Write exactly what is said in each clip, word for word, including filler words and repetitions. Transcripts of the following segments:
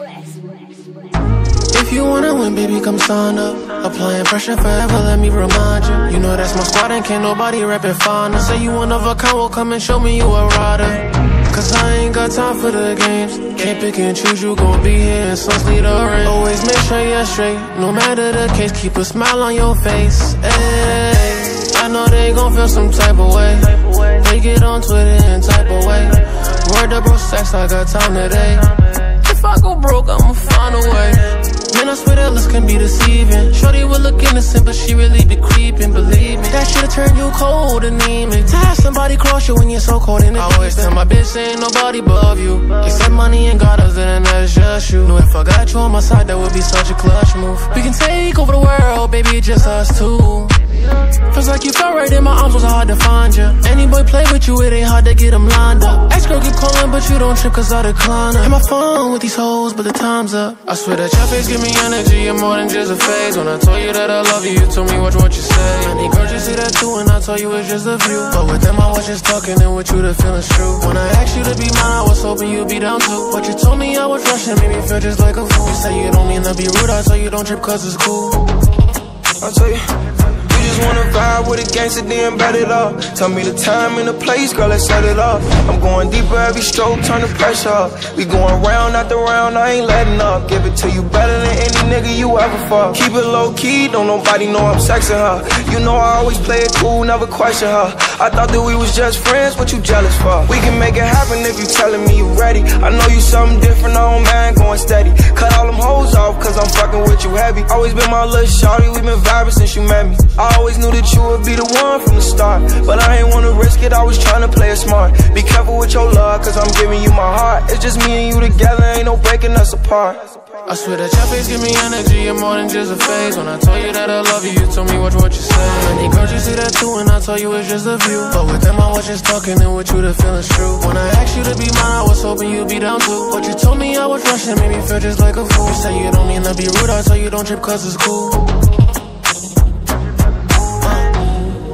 If you wanna win, baby, come sign up. Applying pressure forever, let me remind you. You know that's my squad and can't nobody rap it finer. Say you one of a kind, well, come and show me you a rider. Cause I ain't got time for the games. Can't pick and choose, you gon' be here in some sleet or rain. Always make sure you're straight, no matter the case. Keep a smile on your face, ayy. I know they gon' feel some type of way. They get on Twitter and type of way. Word up, bro, sex, I got time today. If I go broke, I'ma find a way. Man, I swear that looks can be deceiving. Shorty will look innocent, but she really be creeping, believe me. That should've turned you cold and anemic. To have somebody cross you when you're so cold and I always tell my bitch, ain't nobody above you. Except money and God, other than that's just you. Knew if I got you on my side, that would be such a clutch move. We can take over the world, baby, just us two. Feels like you fell right in my arms, was hard to find ya. Any boy play with you, it ain't hard to get them lined up. Ex-girl keep calling, but you don't trip cause I decline her. Am I fun with these hoes, but the time's up. I swear that your face give me energy, you're more than just a phase. When I told you that I love you, you told me watch what you say. Many girls you see that too, and I told you it's just a view. But with them I was just talking, and with you the feeling's true. When I asked you to be mine, I was hoping you'd be down too. But you told me I was rushing, made me feel just like a fool. You say you don't mean to be rude, I told you don't trip cause it's cool. I tell you just wanna vibe with a gangster, then bat it up. Tell me the time and the place, girl, let's set it up. I'm going deeper every stroke, turn the pressure up. We going round after round, I ain't letting up. Give it to you better than any nigga you ever fuck. Keep it low key, don't nobody know I'm sexing her. You know I always play it cool, never question her. I thought that we was just friends, what you jealous for? We can make it happen if you telling me you ready. I know you something different, I don't mind going steady. Cut all them hoes off, cause I'm fucking with you heavy. Always been my little shawty, we been vibing since you met me. I I always knew that you would be the one from the start, but I ain't wanna risk it, I was tryna play it smart. Be careful with your love, cause I'm giving you my heart. It's just me and you together, ain't no breaking us apart. I swear that your face give me energy, you're more than just a phase. When I told you that I love you, you told me watch what you say. Many girls you see that too, and I told you it's just a view. But with them I was just talking, and with you the feeling's true. When I asked you to be mine, I was hoping you'd be down too. But you told me I was rushing, made me feel just like a fool. You say you don't mean to be rude, I told you don't trip cause it's cool.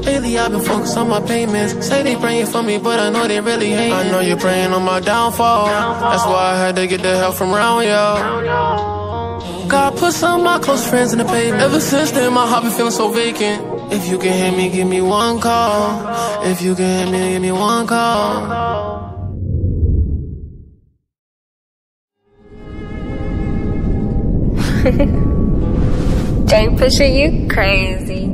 Lately I've been focused on my payments. Say they praying for me, but I know they really hate. I know you're praying on my downfall. That's why I had to get the help from round, y'all. God put some of my close friends in the pavement. Ever since then, my heart been feeling so vacant. If you can hear me, give me one call. If you can hear me, give me one call. Jay Pusha, you crazy.